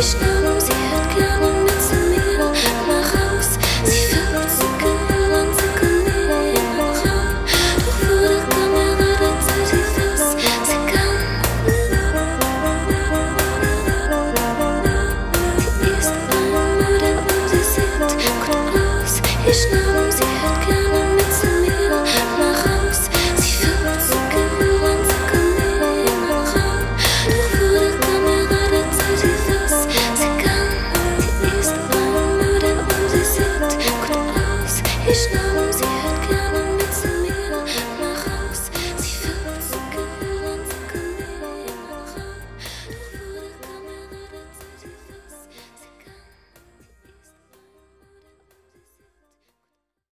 Ich